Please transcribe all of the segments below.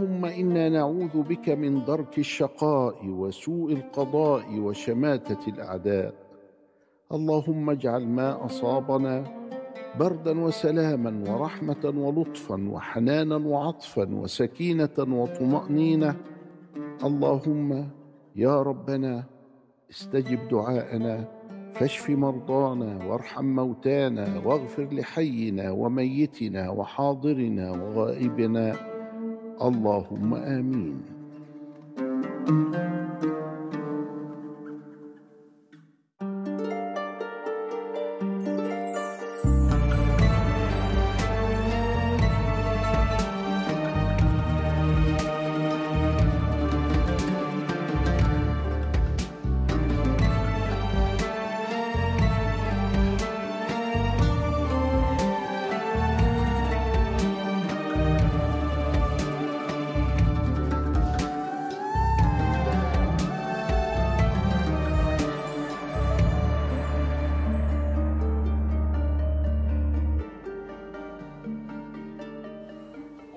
اللهم إنا نعوذ بك من درك الشقاء وسوء القضاء وشماتة الأعداء. اللهم اجعل ما أصابنا بردا وسلاما ورحمة ولطفا وحنانا وعطفا وسكينة وطمأنينة. اللهم يا ربنا استجب دعاءنا، فاشف مرضانا وارحم موتانا واغفر لحينا وميتنا وحاضرنا وغائبنا. اللهم آمين.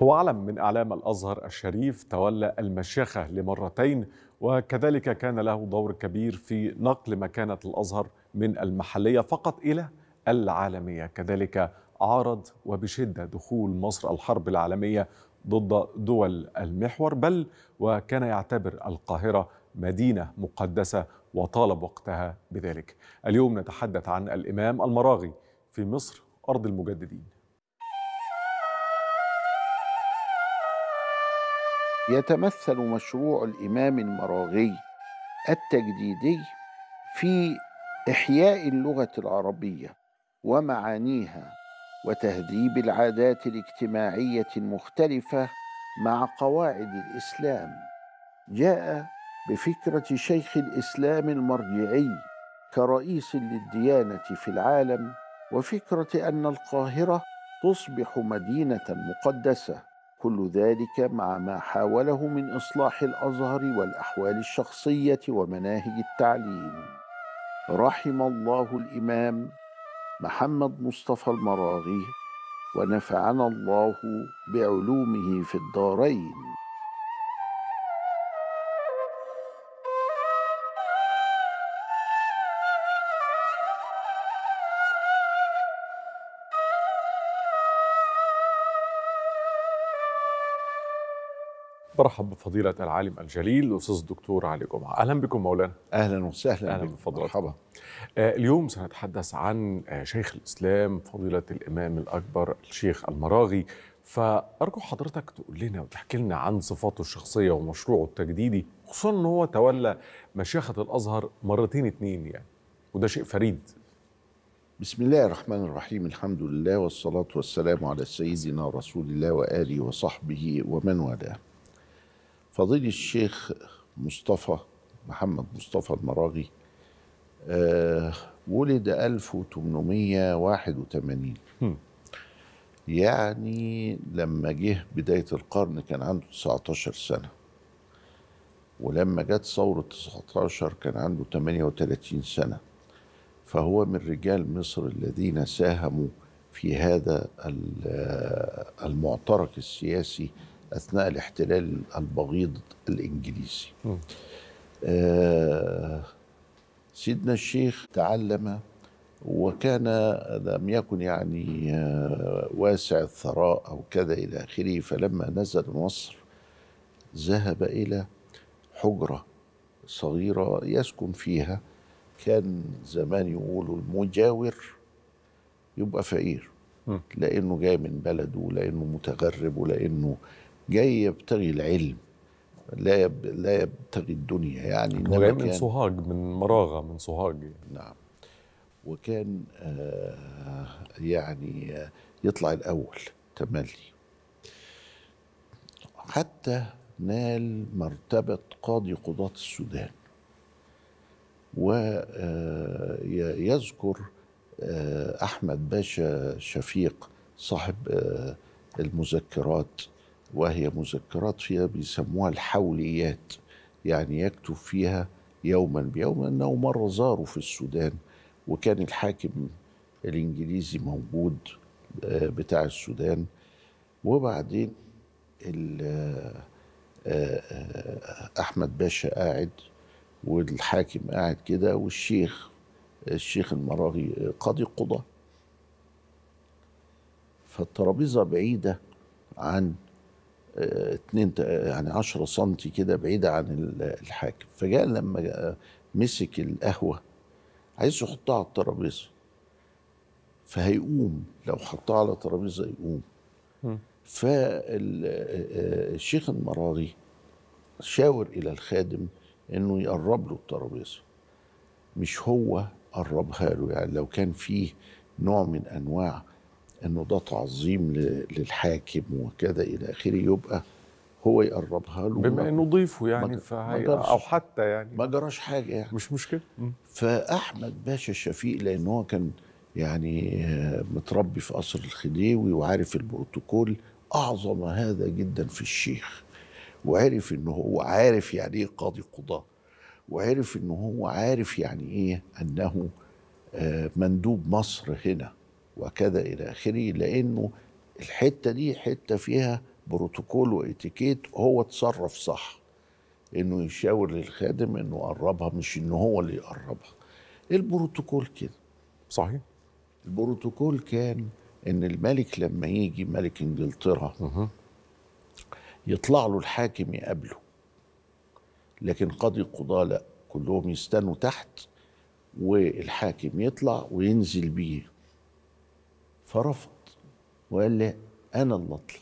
هو علم من أعلام الأزهر الشريف تولى المشيخة لمرتين، وكذلك كان له دور كبير في نقل مكانة الأزهر من المحلية فقط إلى العالمية. كذلك عارض وبشدة دخول مصر الحرب العالمية ضد دول المحور، بل وكان يعتبر القاهرة مدينة مقدسة وطالب وقتها بذلك. اليوم نتحدث عن الإمام المراغي في مصر أرض المجددين. يتمثل مشروع الإمام المراغي التجديدي في إحياء اللغة العربية ومعانيها وتهذيب العادات الاجتماعية المختلفة مع قواعد الإسلام. جاء بفكرة شيخ الإسلام المرجعي كرئيس للديانة في العالم، وفكرة أن القاهرة تصبح مدينة مقدسة. كل ذلك مع ما حاوله من إصلاح الأزهر والأحوال الشخصية ومناهج التعليم. رحم الله الإمام محمد مصطفى المراغي، ونفعنا الله بعلومه في الدارين. برحب بفضيلة العالم الجليل الأستاذ الدكتور علي جمعة. أهلا بكم مولانا. أهلا وسهلا. أهلا بفضيلتكم. اليوم سنتحدث عن شيخ الإسلام فضيلة الإمام الأكبر الشيخ المراغي، فأرجو حضرتك تقول لنا وتحكي لنا عن صفاته الشخصية ومشروعه التجديدي، خصوصا أنه هو تولى مشيخة الأزهر مرتين يعني، وده شيء فريد. بسم الله الرحمن الرحيم، الحمد لله والصلاة والسلام على سيدنا رسول الله وآله وصحبه ومن والاه. فضيلة الشيخ محمد مصطفى المراغي ولد 1881، يعني لما جه بداية القرن كان عنده 19 سنة، ولما جت ثورة 19 كان عنده 38 سنة. فهو من رجال مصر الذين ساهموا في هذا المعترك السياسي أثناء الاحتلال البغيض الإنجليزي. سيدنا الشيخ تعلم، وكان لم يكن يعني واسع الثراء أو كذا إلى آخره. فلما نزل مصر ذهب إلى حجرة صغيرة يسكن فيها، كان زمان يقولوا المجاور يبقى فقير، لأنه جاي من بلده، لأنه متغرب، ولأنه جاي يبتغي العلم لا يبتغي الدنيا يعني. هو جاي من سوهاج، من مراغة، من سوهاج يعني. نعم. وكان يطلع الأول تملي، حتى نال مرتبة قاضي السودان. ويذكر أحمد باشا شفيق صاحب المذكرات، وهي مذكرات فيها بيسموها الحوليات، يعني يكتب فيها يوما بيوم، أنه مرة زاروا في السودان وكان الحاكم الإنجليزي موجود بتاع السودان، وبعدين أحمد باشا قاعد والحاكم قاعد كده والشيخ المراغي قاضي القضاة، فالترابيزة بعيدة عن 10 سنتي كده بعيدة عن الحاكم. فجاء لما مسك القهوة عايز يحطها على الترابيزة، فهيقوم لو حطها على ترابيزة يقوم. فالشيخ المراغي شاور إلى الخادم إنه يقرب له الترابيزة، مش هو قربها له. يعني لو كان فيه نوع من أنواع إنه ده تعظيم للحاكم وكذا إلى آخره، يبقى هو يقربها له بما إنه ضيفه يعني، أو حتى يعني ما جراش حاجة يعني، مش مشكلة. فأحمد باشا شفيق لأن هو كان يعني متربي في قصر الخديوي وعارف البروتوكول، أعظم هذا جدا في الشيخ، وعرف إنه هو عارف يعني إيه قاضي قضاء، وعرف إنه هو عارف يعني إيه أنه مندوب مصر هنا وكذا إلى آخره، لأنه الحتة دي حتة فيها بروتوكول وإتيكيت. هو اتصرف صح إنه يشاور للخادم إنه يقربها، مش إنه هو اللي يقربها. البروتوكول كده صحيح. البروتوكول كان إن الملك لما يجي ملك إنجلترا يطلع له الحاكم يقابله، لكن قاضي القضاة لا، كلهم يستنوا تحت والحاكم يطلع وينزل بيه. فرفض وقال لي أنا اللي أطلع.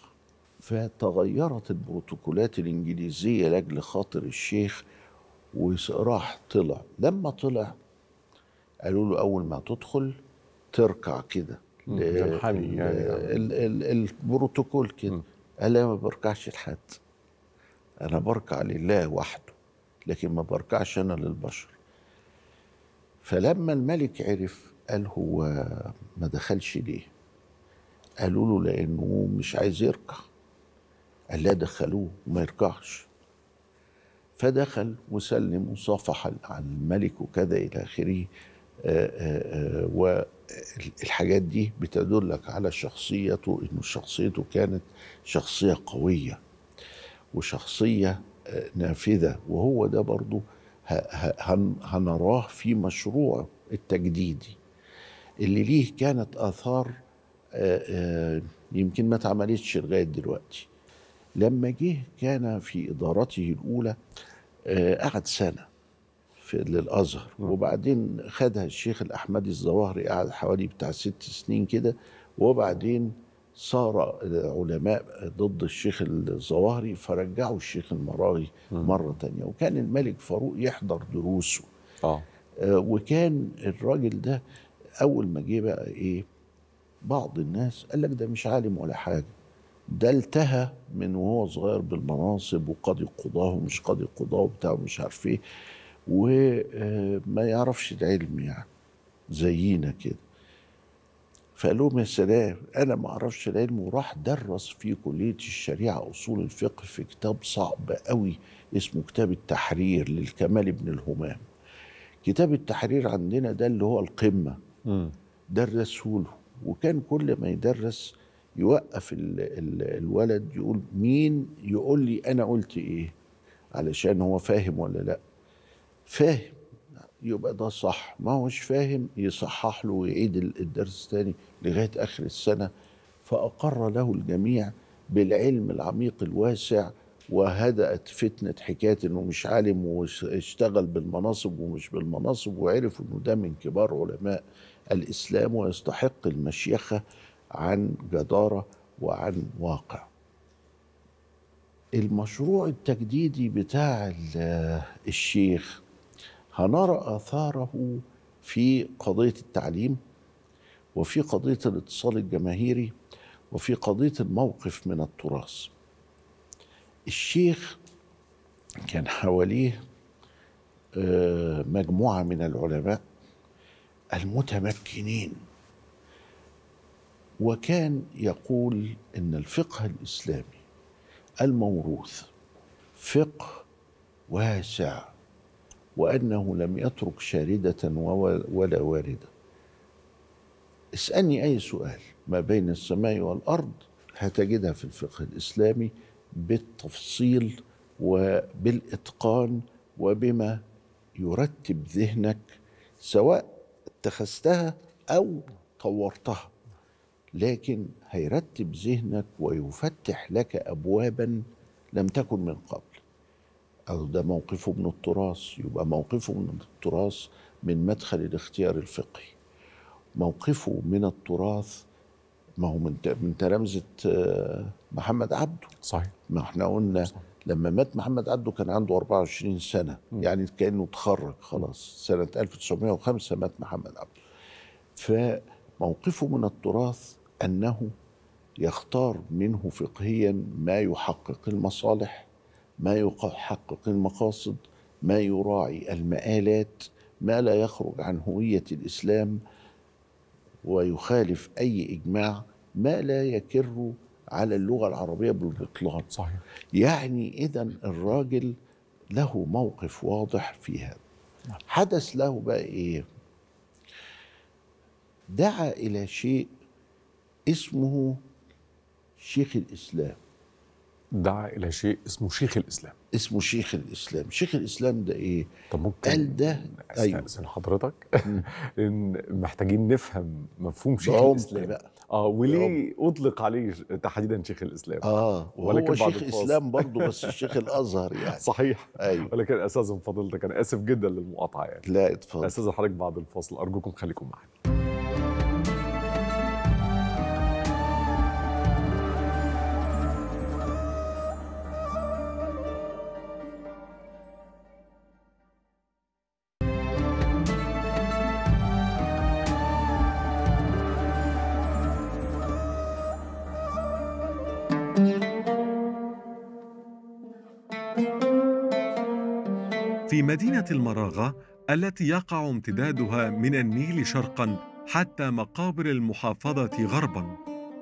فتغيرت البروتوكولات الإنجليزية لأجل خاطر الشيخ، وراح طلع. لما طلع قالوا له أول ما تدخل تركع كده للحامي، يعني البروتوكول كده. قال أنا ما بركعش لحد، أنا بركع لله وحده، لكن ما بركعش أنا للبشر. فلما الملك عرف قال هو ما دخلش ليه؟ قالوا له لأنه مش عايز يركع. قال لا دخلوه وما يركعش. فدخل وسلم وصفح عن الملك وكذا إلى آخره. والحاجات دي بتدلك على شخصيته، إنه شخصيته كانت شخصية قوية وشخصية نافذة. وهو ده برضو هنراه في مشروع التجديدي اللي ليه كانت آثار يمكن ما اتعملتش لغاية دلوقتي. لما جه كان في إدارته الأولى قعد سنة للأزهر، وبعدين خدها الشيخ الأحمدي الظواهري، قعد حوالي بتاع 6 سنين كده، وبعدين صار علماء ضد الشيخ الظواهري فرجعوا الشيخ المراغي مرة تانية. وكان الملك فاروق يحضر دروسه. وكان الراجل ده أول ما جه بقى إيه، بعض الناس قال لك ده مش عالم ولا حاجة، ده التهى من وهو صغير بالمناصب وقاضي القضاة ومش قاضي القضاة وبتاع ومش عارف إيه، وما يعرفش العلم يعني زينا كده. فقال لهم يا سلام أنا ما أعرفش العلم. وراح درس في كلية الشريعة أصول الفقه في كتاب صعب قوي اسمه كتاب التحرير للكمال بن الهمام. كتاب التحرير عندنا ده اللي هو القمة، درسه له. وكان كل ما يدرس يوقف الولد يقول مين يقول لي أنا قلت إيه، علشان هو فاهم ولا لأ. فاهم يبقى ده صح، ما هوش فاهم يصحح له ويعيد الدرس تاني لغاية آخر السنة. فأقر له الجميع بالعلم العميق الواسع، وهدأت فتنة حكاية إنه مش عالم واشتغل بالمناصب ومش بالمناصب، وعرف إنه ده من كبار علماء الإسلام ويستحق المشيخة عن جدارة وعن واقع. المشروع التجديدي بتاع الشيخ هنرى آثاره في قضية التعليم، وفي قضية الاتصال الجماهيري، وفي قضية الموقف من التراث. الشيخ كان حواليه مجموعة من العلماء المتمكنين، وكان يقول إن الفقه الإسلامي الموروث فقه واسع، وأنه لم يترك شاردة ولا واردة. اسألني أي سؤال ما بين السماء والأرض هتجدها في الفقه الإسلامي بالتفصيل وبالإتقان وبما يرتب ذهنك، سواء اتخذتها أو طورتها، لكن هيرتب ذهنك ويفتح لك أبوابا لم تكن من قبل. أو ده موقفه من التراث، يبقى موقفه من التراث من مدخل الاختيار الفقهي. موقفه من التراث ما هو من تلامذة محمد عبده. صحيح. ما احنا قلنا صحيح. لما مات محمد عبده كان عنده 24 سنة، يعني كأنه اتخرج خلاص. سنة 1905 مات محمد عبده. فموقفه من التراث أنه يختار منه فقهيا ما يحقق المصالح، ما يحقق المقاصد، ما يراعي المآلات، ما لا يخرج عن هوية الإسلام ويخالف أي إجماع، ما لا يكر على اللغة العربية بالإطلاق. صحيح. يعني إذن الراجل له موقف واضح في هذا. حدث له بقى إيه؟ دعا إلى شيء اسمه شيخ الإسلام. دعا إلى شيء اسمه شيخ الإسلام. اسمه شيخ الإسلام. شيخ الإسلام ده إيه؟ طب ممكن قال ده أستأذن حضرتك إن محتاجين نفهم مفهوم شيخ الإسلام بقى. وليه أطلق عليه تحديدا شيخ الإسلام؟ هو شيخ إسلام برضه بس الشيخ الأزهر يعني. صحيح. أيوه. ولكن أساسا فضيلتك أنا آسف جدا للمقاطعة يعني. لا اتفضل. أساسا حضرتك بعد الفاصل أرجوكم خليكم معانا. في مدينة المراغة التي يقع امتدادها من النيل شرقاً حتى مقابر المحافظة غرباً،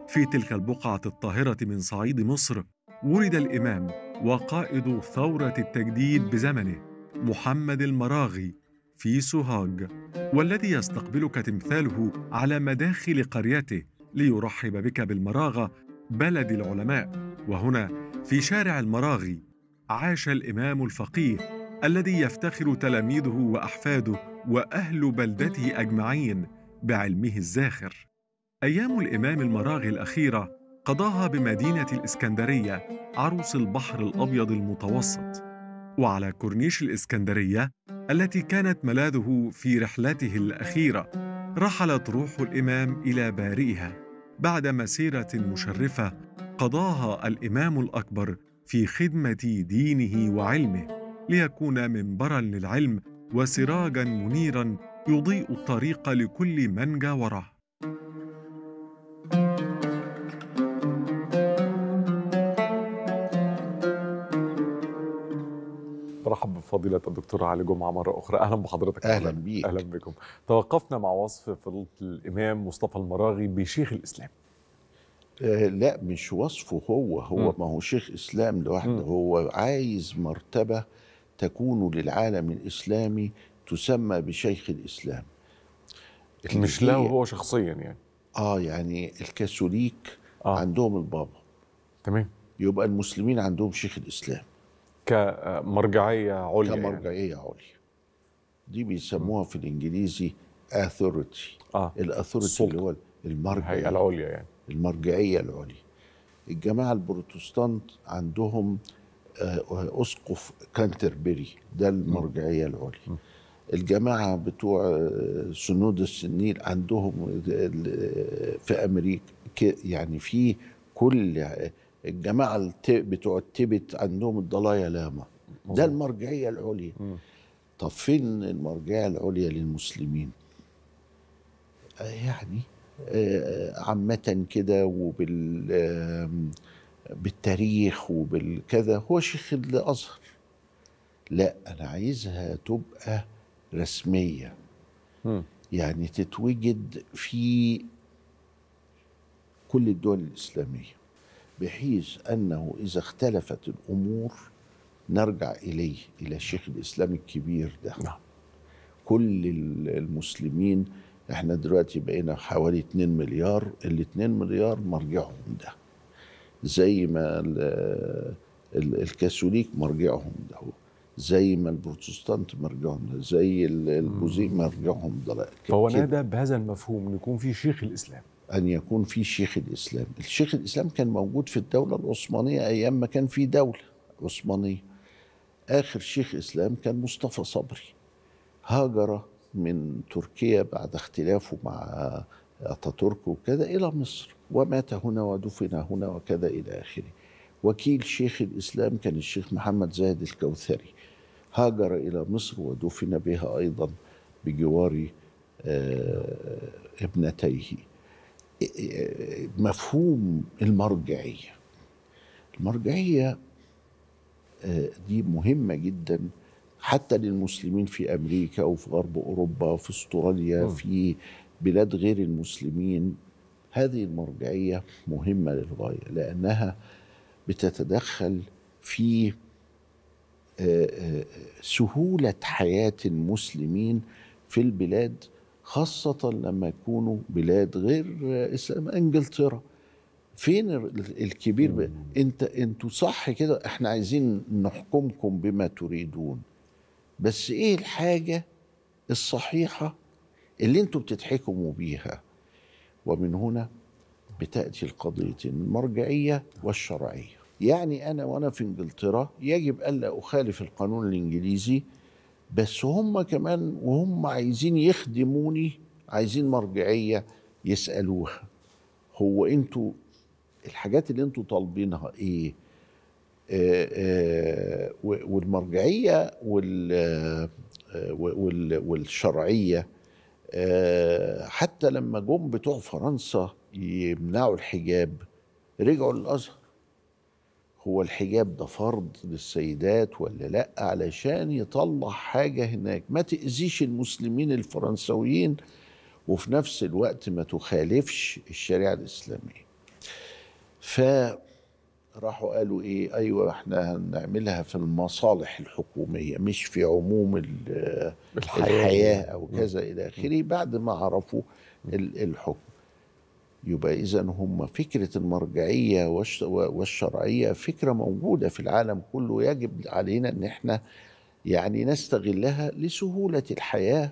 في تلك البقعة الطاهرة من صعيد مصر، ولد الإمام وقائد ثورة التجديد بزمنه محمد المراغي في سوهاج، والذي يستقبلك تمثاله على مداخل قريته ليرحب بك بالمراغة بلد العلماء. وهنا في شارع المراغي عاش الإمام الفقيه الذي يفتخر تلاميذه وأحفاده وأهل بلدته أجمعين بعلمه الزاخر. أيام الإمام المراغي الأخيرة قضاها بمدينة الإسكندرية عروس البحر الأبيض المتوسط، وعلى كورنيش الإسكندرية التي كانت ملاذه في رحلته الأخيرة رحلت روح الإمام إلى بارئها بعد مسيرة مشرفة قضاها الإمام الأكبر في خدمة دينه وعلمه، ليكون منبراً للعلم وسراجاً منيراً يضيء الطريق لكل من جاوره. مرحبا بفضيلة الدكتورة علي جمعة مرة أخرى. أهلا بحضرتك. أهلا بيك. أهلا بكم. توقفنا مع وصف فضيلة الإمام مصطفى المراغي بشيخ الإسلام. لا مش وصفه هو ما هو شيخ إسلام لوحده. هو عايز مرتبة تكون للعالم الإسلامي تسمى بشيخ الإسلام، مش له هو شخصيا يعني. يعني الكاثوليك عندهم البابا. تمام. يبقى المسلمين عندهم شيخ الإسلام كمرجعية عليا. كمرجعية يعني. عليا دي بيسموها في الإنجليزي authority. الأثوريتي اللي هو المرجعية العليا يعني. المرجعية العليا. الجماعة البروتستانت عندهم أسقف كانتربري، ده المرجعية العليا. الجماعة بتوع سنود السنين عندهم في أمريكا يعني، في كل الجماعة بتوع التبت عندهم الضلايا لاما، ده المرجعية العليا. طب فين المرجعية العليا للمسلمين؟ يعني عامة كده بالتاريخ وبالكذا هو شيخ الأزهر. لا أنا عايزها تبقى رسمية، يعني تتوجد في كل الدول الإسلامية، بحيث أنه إذا اختلفت الأمور نرجع إليه، إلى الشيخ الإسلام الكبير ده. كل المسلمين، احنا دلوقتي بقينا حوالي 2 مليار، ال 2 مليار مرجعهم ده، زي ما الكاثوليك مرجعهم ده، زي ما البروتستانت مرجعهم ده، زي البوذي مرجعهم ده. فهو نادى بهذا المفهوم يكون في شيخ الإسلام، أن يكون في شيخ الإسلام. الشيخ الإسلام كان موجود في الدولة العثمانية أيام ما كان في دولة عثمانية. آخر شيخ إسلام كان مصطفى صبري، هاجر من تركيا بعد اختلافه مع أتاتورك وكذا إلى مصر، ومات هنا ودفن هنا وكذا إلى آخره. وكيل شيخ الإسلام كان الشيخ محمد زاهد الكوثري، هاجر إلى مصر ودفن بها أيضا بجوار ابنتيه. مفهوم المرجعية، المرجعية دي مهمة جدا حتى للمسلمين في أمريكا وفي غرب أوروبا وفي أستراليا، في بلاد غير المسلمين. هذه المرجعية مهمة للغاية لأنها بتتدخل في سهولة حياة المسلمين في البلاد، خاصة لما يكونوا بلاد غير إسلام. إنجلترا فين الكبير بقى؟ انتوا صح كده، احنا عايزين نحكمكم بما تريدون، بس ايه الحاجة الصحيحة اللي انتوا بتتحكموا بيها؟ ومن هنا بتأتي القضيتين، المرجعية والشرعية. يعني انا وانا في انجلترا يجب الا اخالف القانون الانجليزي، بس هم كمان وهم عايزين يخدموني عايزين مرجعية يسألوها، هو انتوا الحاجات اللي انتوا طالبينها ايه؟ والمرجعية والشرعية حتى لما جم بتوع فرنسا يمنعوا الحجاب رجعوا للأزهر. هو الحجاب ده فرض للسيدات ولا لأ؟ علشان يطلع حاجة هناك ما تأذيش المسلمين الفرنسويين وفي نفس الوقت ما تخالفش الشريعة الإسلامية. فراحوا قالوا إيه؟ أيوة إحنا هنعملها في المصالح الحكومية مش في عموم الحياة أو كذا إلى آخره، بعد ما عرفوا الحكم. يبقى إذن هم فكرة المرجعية والشرعية فكرة موجودة في العالم كله، يجب علينا أن احنا يعني نستغلها لسهولة الحياة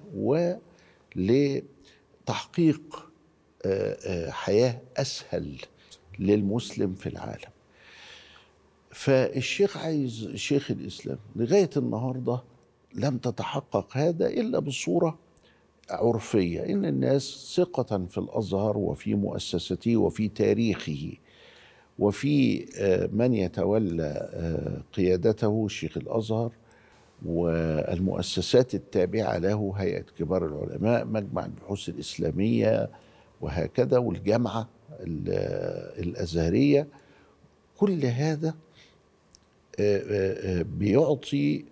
ولتحقيق حياة أسهل للمسلم في العالم. فالشيخ عايز شيخ الإسلام. لغاية النهاردة لم تتحقق هذا إلا بصورة عرفية، إن الناس ثقة في الأزهر وفي مؤسسته وفي تاريخه وفي من يتولى قيادته شيخ الأزهر والمؤسسات التابعة له، هيئة كبار العلماء، مجمع البحوث الإسلامية وهكذا، والجامعة الأزهرية. كل هذا بيعطي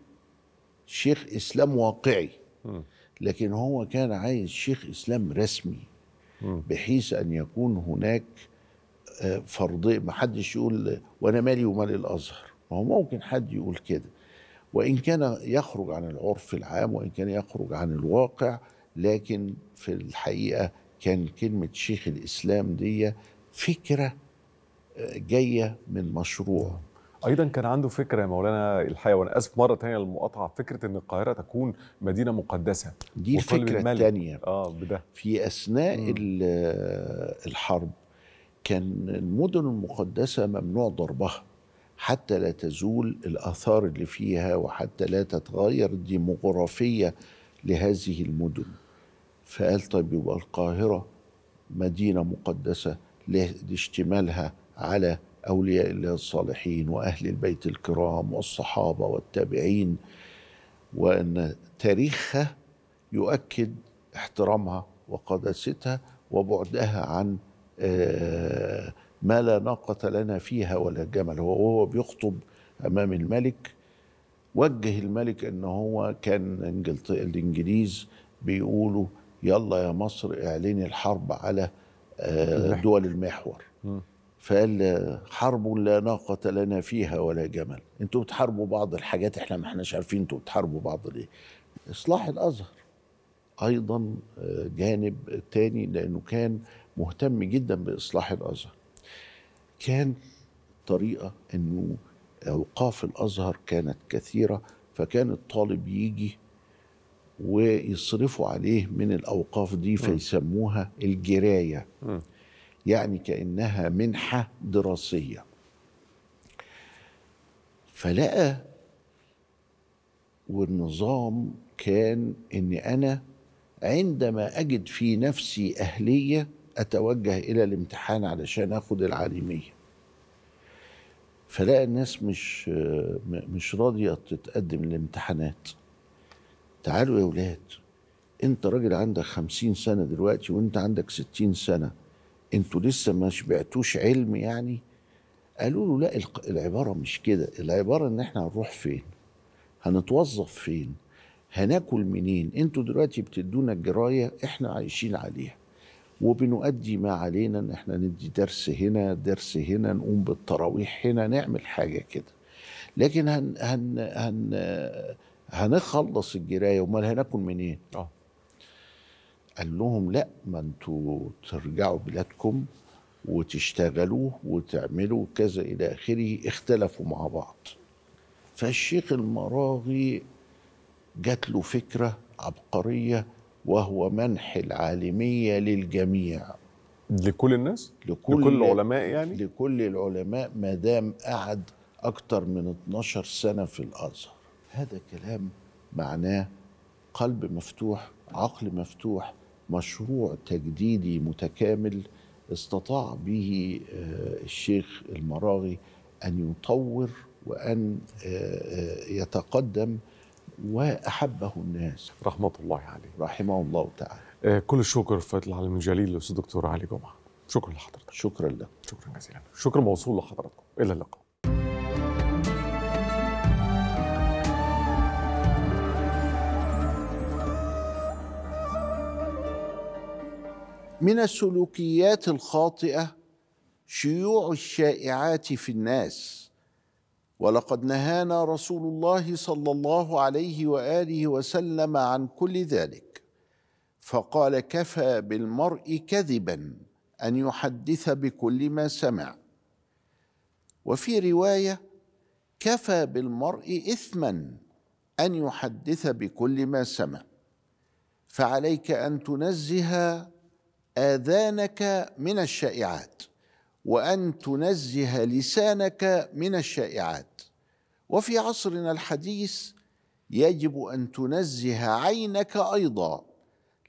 شيخ إسلام واقعي، لكن هو كان عايز شيخ إسلام رسمي بحيث أن يكون هناك فرضية. ما حدش يقول وأنا مالي ومال الأزهر، هو ممكن حد يقول كده وإن كان يخرج عن العرف العام وإن كان يخرج عن الواقع، لكن في الحقيقة كان كلمة شيخ الإسلام دي فكرة جاية من مشروع. أيضا كان عنده فكرة يا مولانا الحقيقة، وأنا آسف مرة تانية للمقاطعة، فكرة إن القاهرة تكون مدينة مقدسة، دي الفكرة الثانية. في أثناء الحرب كان المدن المقدسة ممنوع ضربها حتى لا تزول الآثار اللي فيها وحتى لا تتغير الديموغرافية لهذه المدن. فقال طيب يبقى القاهرة مدينة مقدسة لاشتمالها على أولياء الله الصالحين وأهل البيت الكرام والصحابة والتابعين، وأن تاريخها يؤكد احترامها وقداستها وبعدها عن ما لا ناقة لنا فيها ولا جمل. وهو بيخطب أمام الملك وجه الملك أنه هو كان الإنجليز بيقولوا يلا يا مصر اعلني الحرب على دول المحور، فقال حرب لا ناقة لنا فيها ولا جمل، انتوا بتحاربوا بعض الحاجات احنا ما احناش عارفين انتوا بتحاربوا بعض ليه. اصلاح الازهر ايضا جانب تاني لانه كان مهتم جدا باصلاح الازهر. كان طريقة انه أوقاف الأزهر كانت كثيرة، فكان الطالب يجي ويصرفوا عليه من الأوقاف دي فيسموها الجراية، يعني كأنها منحة دراسية. فلقى والنظام كان إن أنا عندما أجد في نفسي أهلية أتوجه إلى الامتحان علشان أخد العالمية. فلقى الناس مش راضية تتقدم الامتحانات. تعالوا يا ولاد، انت راجل عندك 50 سنة دلوقتي وانت عندك 60 سنة، انتوا لسه ما شبعتوش علم يعني؟ قالوا له لا، العبارة مش كده، العبارة ان احنا هنروح فين، هنتوظف فين، هناكل منين، انتوا دلوقتي بتدونا الجراية احنا عايشين عليها وبنؤدي ما علينا، ان احنا ندي درس هنا درس هنا، نقوم بالتراويح هنا، نعمل حاجة كده، لكن هنخلص الجراية وما هناكل منين؟ قال لهم لا، ما انتوا ترجعوا بلادكم وتشتغلوا وتعملوا كذا إلى آخره. اختلفوا مع بعض. فالشيخ المراغي جات له فكرة عبقرية، وهو منح العالمية للجميع، لكل الناس؟ لكل العلماء يعني؟ لكل العلماء ما دام قعد أكتر من 12 سنة في الأزهر. هذا كلام معناه قلب مفتوح، عقل مفتوح، مشروع تجديدي متكامل استطاع به الشيخ المراغي أن يطور وأن يتقدم وأحبه الناس، رحمة الله عليه، رحمه الله تعالى. كل الشكر في العالم الجليل للأستاذ الدكتور علي جمعة. شكرا لحضرتك. شكرا لك. شكرا جزيلا. شكرا موصول لحضراتكم. إلى اللقاء. من السلوكيات الخاطئة شيوع الشائعات في الناس، ولقد نهانا رسول الله صلى الله عليه وآله وسلم عن كل ذلك، فقال كفى بالمرء كذبا أن يحدث بكل ما سمع، وفي رواية كفى بالمرء إثما أن يحدث بكل ما سمع، فعليك أن تنزه آذانك من الشائعات وأن تنزه لسانك من الشائعات، وفي عصرنا الحديث يجب أن تنزه عينك أيضا،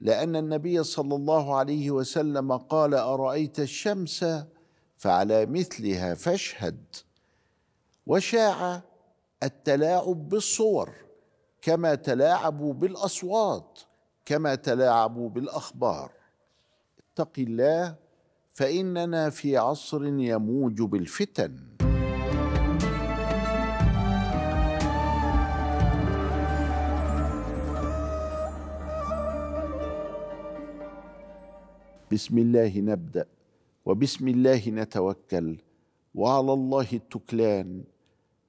لأن النبي صلى الله عليه وسلم قال أرأيت الشمس فعلى مثلها فاشهد. وشاع التلاعب بالصور كما تلاعبوا بالأصوات كما تلاعبوا بالأخبار. اتق الله فإننا في عصر يموج بالفتن. بسم الله نبدأ وبسم الله نتوكل وعلى الله التكلان.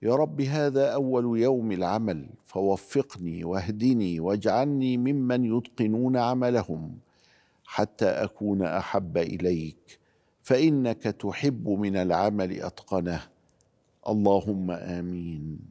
يا رب هذا أول يوم العمل فوفقني واهدني واجعلني ممن يتقنون عملهم حتى أكون أحب إليك، فإنك تحب من العمل أتقنه. اللهم آمين.